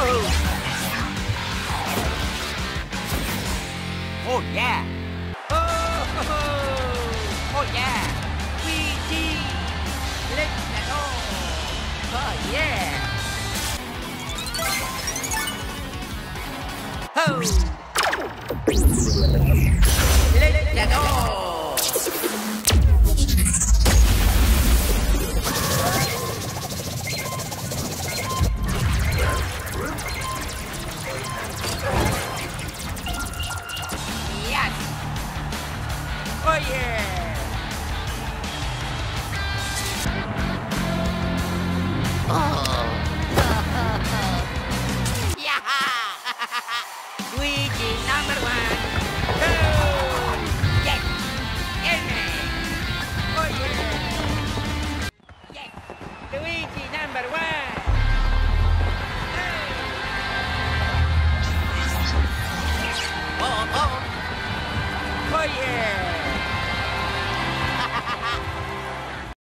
Whoa. Oh yeah! Oh, ho, ho. Oh yeah! Weegee! Let's go! Oh yeah! Ho! Let's go! Yes! Oh yeah! Yeah.